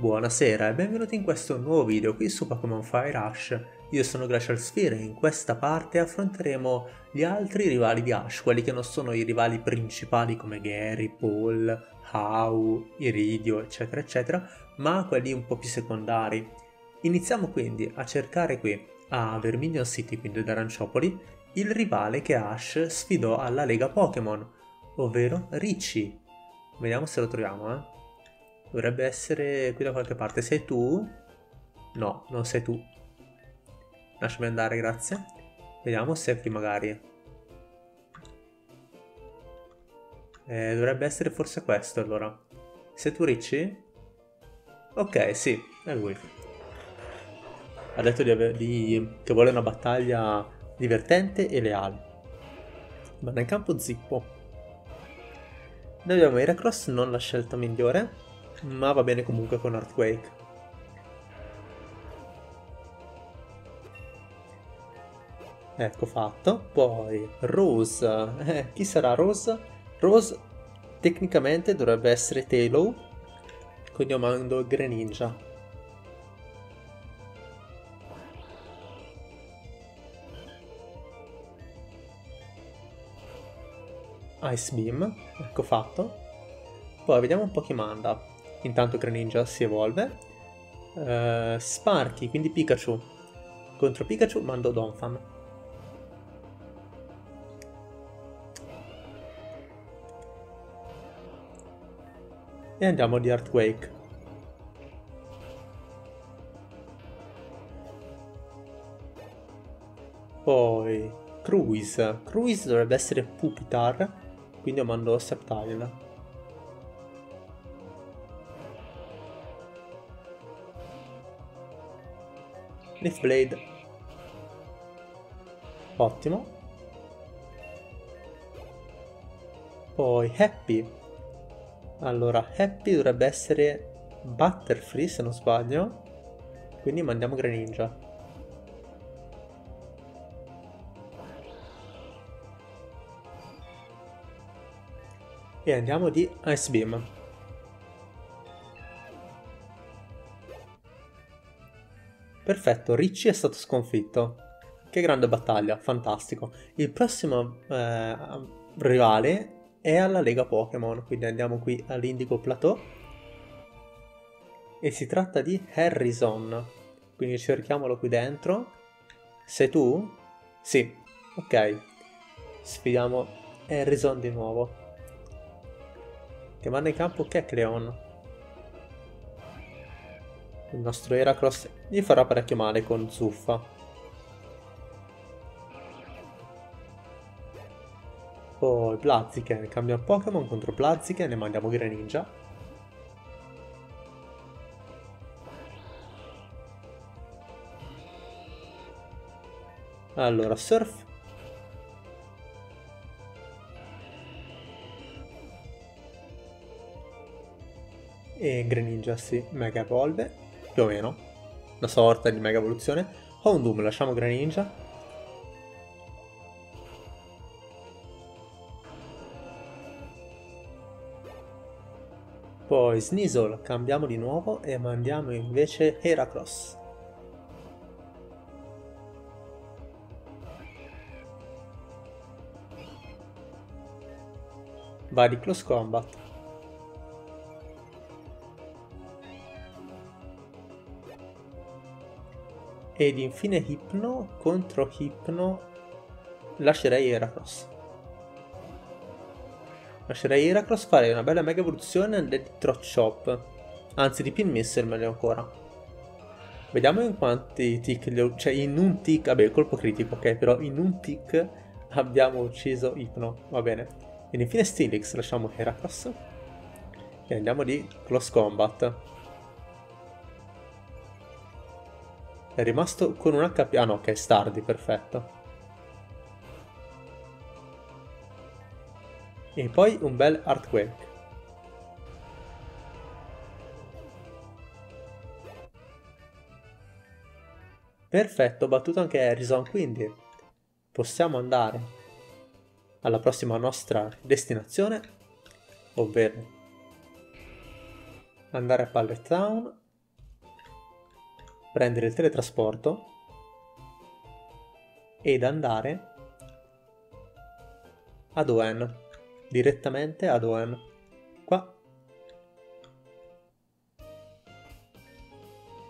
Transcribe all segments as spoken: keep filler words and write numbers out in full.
Buonasera e benvenuti in questo nuovo video qui su Pokémon Fire Ash. Io sono Glacial Sphere e in questa parte affronteremo gli altri rivali di Ash, quelli che non sono i rivali principali come Gary, Paul, Hau, Iridio eccetera eccetera, ma quelli un po' più secondari. Iniziamo quindi a cercare qui a Verminion City, quindi ad Aranciopoli, il rivale che Ash sfidò alla Lega Pokémon, ovvero Ritchie. Vediamo se lo troviamo, eh. Dovrebbe essere qui da qualche parte. Sei tu? No, non sei tu. Lasciami andare, grazie. Vediamo se è qui magari. Eh, dovrebbe essere forse questo allora. Sei tu Ritchie? Ok, sì, è lui. Ha detto di di... che vuole una battaglia divertente e leale. Ma nel campo zippo. Noi abbiamo Heracross, non la scelta migliore, ma va bene comunque con Earthquake. Ecco fatto. Poi Rose. Eh, chi sarà Rose? Rose tecnicamente dovrebbe essere Taillow, quindi io mando Greninja. Ice Beam. Ecco fatto. Poi vediamo un po' chi manda. Intanto Greninja si evolve. uh, Sparky, quindi Pikachu. Contro Pikachu mando Donphan. E andiamo di Earthquake. Poi Cruise. Cruise dovrebbe essere Pupitar, quindi io mando Sceptile. Leaf Blade. Ottimo. Poi Happy. Allora Happy dovrebbe essere Butterfree se non sbaglio, quindi mandiamo Greninja. E andiamo di Ice Beam. Perfetto, Ritchie è stato sconfitto. Che grande battaglia, fantastico. Il prossimo eh, rivale è alla Lega Pokémon, quindi andiamo qui all'Indigo Plateau. E si tratta di Harrison, quindi cerchiamolo qui dentro. Sei tu? Sì, ok. Sfidiamo Harrison di nuovo. Che manda in campo Kecleon. Il nostro Heracross gli farà parecchio male con Zuffa. Poi Blaziken, cambia Pokémon contro Blaziken e mandiamo Greninja. Allora Surf. E Greninja si mega evolve. Più o meno una sorta di mega evoluzione. Houndoom, lasciamo Greninja. Poi Sneasel, cambiamo di nuovo e mandiamo invece Heracross. Va di close combat. Ed infine Hypno, contro Hypno lascerei Heracross. Lascerei Heracross fare una bella mega evoluzione del Trot Chop, anzi di Pin Missile meglio ancora. Vediamo in quanti tick, cioè in un tick, vabbè colpo critico ok, però in un tick abbiamo ucciso Hypno, va bene. Ed infine Steelix, lasciamo Heracross e andiamo di Close Combat. È rimasto con un acca pi... Ah no, ok, Stardy, perfetto. E poi un bel Earthquake. Perfetto, ho battuto anche Harrison, quindi possiamo andare alla prossima nostra destinazione, ovvero andare a Pallet Town prendere il teletrasporto ed andare a Doan, direttamente a Doan, qua.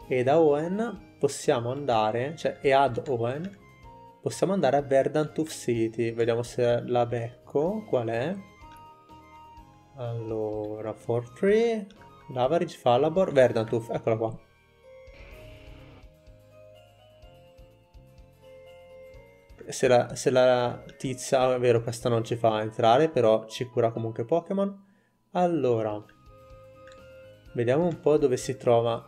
E da Oen possiamo andare, cioè e ad Oen possiamo andare a Verdantuf City, vediamo se la becco, qual è? Allora, Fortree, Lavaridge, Falabor, Verdantuf, eccola qua. Se la, se la tizia, è vero, questa non ci fa entrare, però ci cura comunque Pokémon. Allora, vediamo un po' dove si trova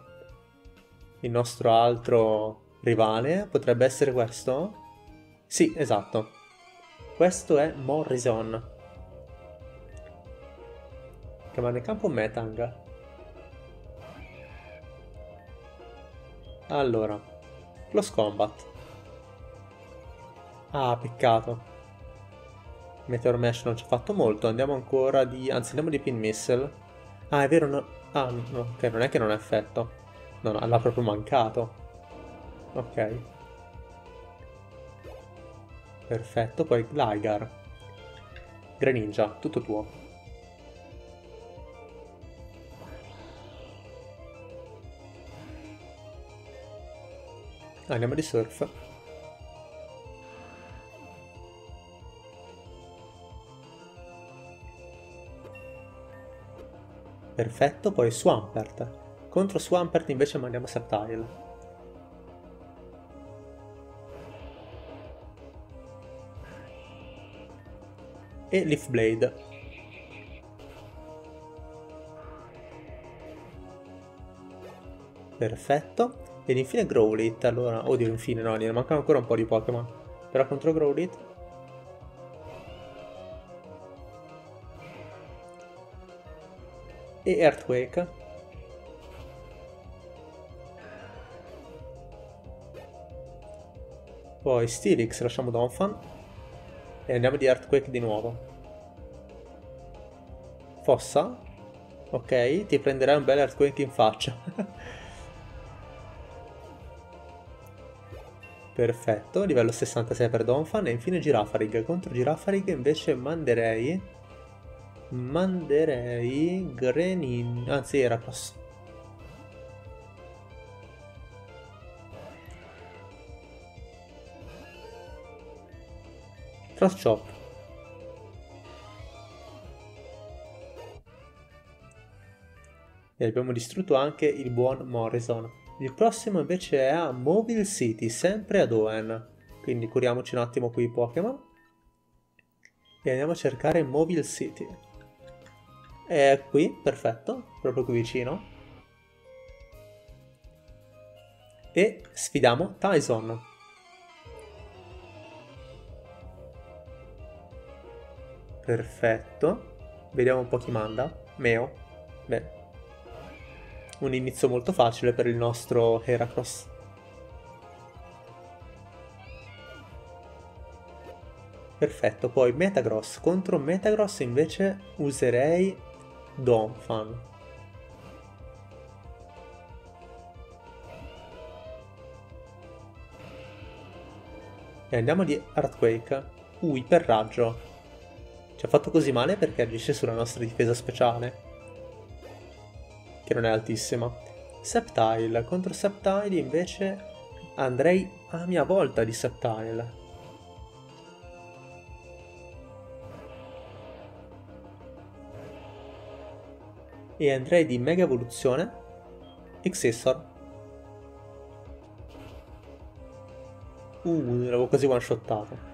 il nostro altro rivale. Potrebbe essere questo? Sì, esatto. Questo è Morrison. Chiamare in campo Metang. Allora, close combat. Ah, peccato. Meteor Mesh non ci ha fatto molto. Andiamo ancora di... anzi, andiamo di Pin Missile. Ah, è vero, no... ah, no, ok, non è che non ha effetto. No, no, l'ha proprio mancato. Ok. Perfetto, poi Gligar. Greninja, tutto tuo. Andiamo di Surf. Perfetto, poi Swampert. Contro Swampert invece mandiamo Sceptile. E Leaf Blade. Perfetto. Ed infine Growlithe. Allora, oddio, infine no, ne mancano ancora un po' di Pokémon. Però contro Growlithe... e Earthquake. Poi Steelix, lasciamo Donphan. E andiamo di Earthquake di nuovo. Fossa. Ok, ti prenderai un bel Earthquake in faccia. Perfetto, livello sessantasei per Donphan. E infine Girafarig. Contro Girafarig invece manderei... manderei Grenin... anzi, Heracross. Cross Chop. E abbiamo distrutto anche il buon Morrison. Il prossimo invece è a Mobile City, sempre a Doan. Quindi curiamoci un attimo qui i Pokémon. E andiamo a cercare Mobile City. È qui, perfetto, proprio qui vicino. E sfidiamo Tyson. Perfetto. Vediamo un po' chi manda. Meo. Beh, un inizio molto facile per il nostro Heracross. Perfetto, poi Metagross. Contro Metagross invece userei... Donphan. E andiamo di Earthquake. Uh, iperraggio. Ci ha fatto così male perché agisce sulla nostra difesa speciale, che non è altissima. Sceptile. Contro Sceptile invece andrei a mia volta di Sceptile. E andrei di Mega Evoluzione, Excessor. Uh, l'avevo quasi one-shottato.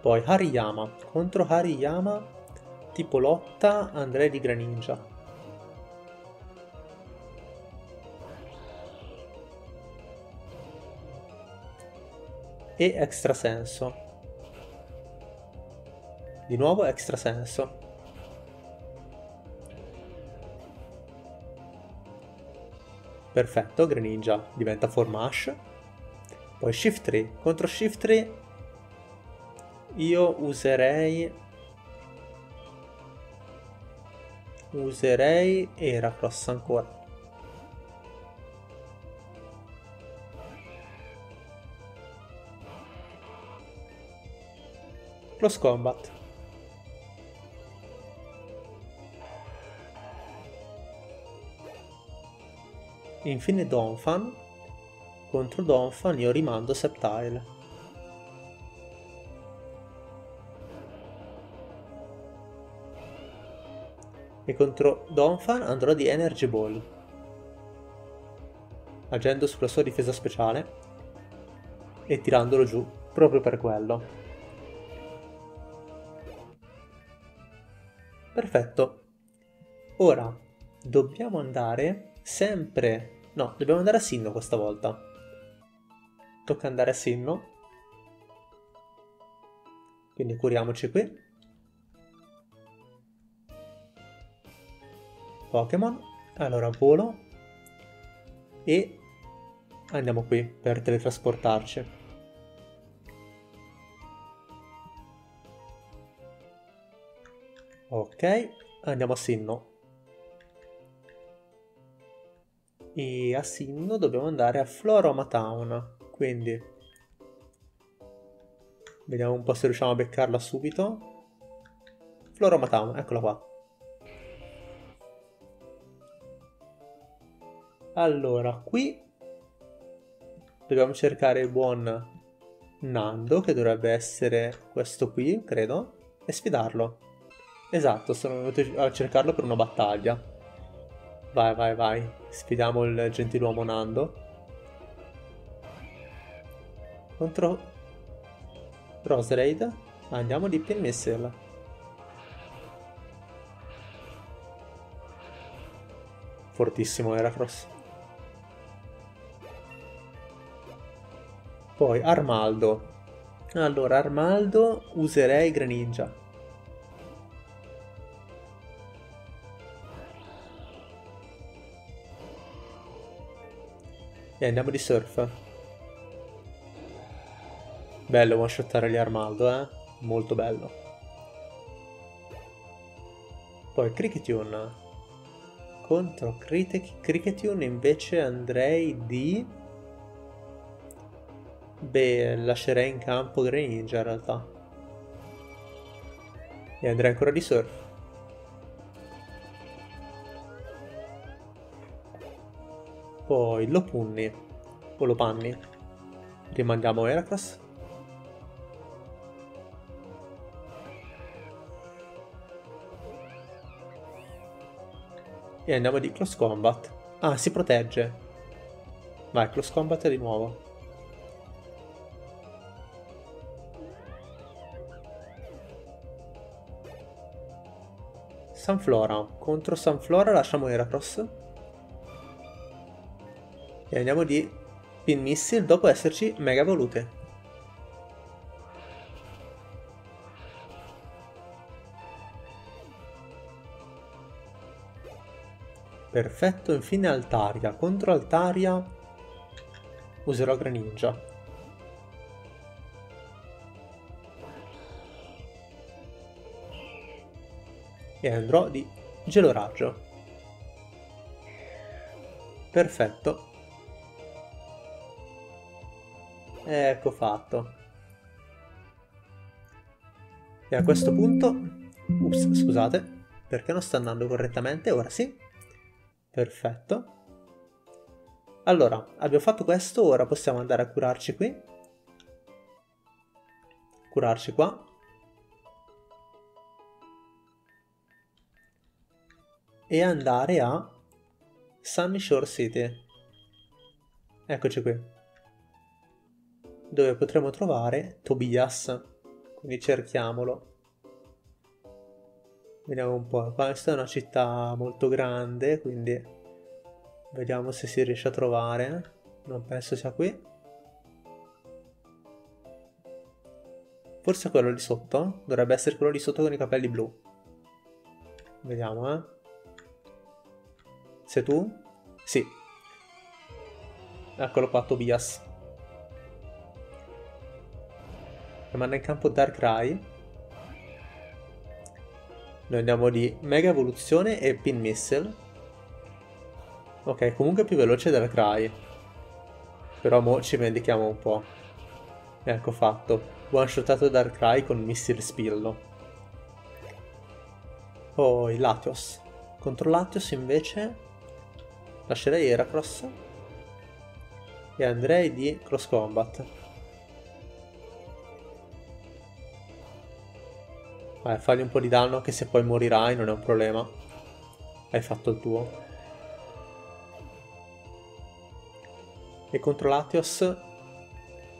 Poi Hariyama. Contro Hariyama, tipo lotta, andrei di Greninja. E Extrasenso. Di nuovo Extrasenso. Perfetto, Greninja diventa forma Ash. Poi Shift tre. Contro Shift tre Io userei... Userei Heracross ancora. Close Combat. Infine Donphan. Contro Donphan io rimando Sceptile. E contro Donphan andrò di Energy Ball, agendo sulla sua difesa speciale e tirandolo giù proprio per quello. Perfetto, ora dobbiamo andare sempre, no, dobbiamo andare a Sinnoh questa volta, tocca andare a Sinnoh, quindi curiamoci qui, Pokémon, allora volo e andiamo qui per teletrasportarci. Ok, andiamo a Sinnoh. E a Sinnoh dobbiamo andare a Floroma Town. Quindi vediamo un po' se riusciamo a beccarla subito. Floroma Town, eccola qua. Allora, qui dobbiamo cercare il buon Nando, che dovrebbe essere questo qui, credo, e sfidarlo. Esatto, sono venuto a cercarlo per una battaglia. Vai, vai, vai. Sfidiamo il gentiluomo Nando. Contro Roserade. Andiamo di Pin Missile. Fortissimo Heracross. Poi Armaldo. Allora, Armaldo userei Greninja. E andiamo di Surf. Bello one shottare gli Armaldo, eh? Molto bello. Poi Cricketune. Contro Cricketune invece andrei di... Beh, lascerei in campo Greninja in realtà. E andrei ancora di Surf. Poi Lopunni o Lopunny, rimandiamo Heracross. E andiamo di Close Combat. Ah, si protegge. Vai, Close Combat di nuovo. Sunflora. Contro Sunflora lasciamo Heracross. E andiamo di Pin Missile dopo esserci Mega Evolute. Perfetto, infine Altaria. Contro Altaria userò Greninja. E andrò di Geloraggio. Perfetto. Ecco fatto. E a questo punto... Ups, scusate. Perché non sta andando correttamente? Ora sì. Perfetto. Allora, abbiamo fatto questo. Ora possiamo andare a curarci qui. Curarci qua. E andare a Sunny Shore City. Eccoci qui, dove potremo trovare Tobias, quindi cerchiamolo. Vediamo un po', questa è una città molto grande, quindi vediamo se si riesce a trovare. Non penso sia qui. Forse quello lì sotto, dovrebbe essere quello lì sotto con i capelli blu. Vediamo, eh. Sei tu? Sì. Eccolo qua, Tobias. che manda in campo Darkrai. Noi andiamo di Mega Evoluzione e Pin Missile. Ok, comunque più veloce Darkrai. Però mo ci vendichiamo un po'. Ecco fatto. One shotato Darkrai con Missile Spillo. Poi Latios. Contro Latios invece lascerei Heracross e andrei di Cross Combat. Vai, fagli un po' di danno, che se poi morirai non è un problema. Hai fatto il tuo. E contro Latios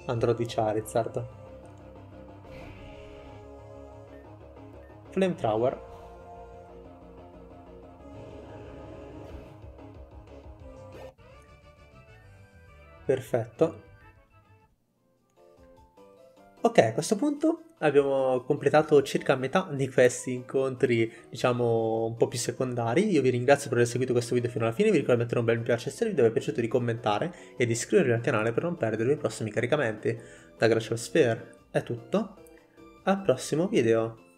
andrò di Charizard. Flamethrower. Perfetto. Ok, a questo punto abbiamo completato circa metà di questi incontri, diciamo, un po' più secondari. Io vi ringrazio per aver seguito questo video fino alla fine, vi ricordo di mettere un bel mi piace se il video vi è piaciuto, di commentare e di iscrivervi al canale per non perdervi i prossimi caricamenti. Da Glacial Sphere è tutto, al prossimo video!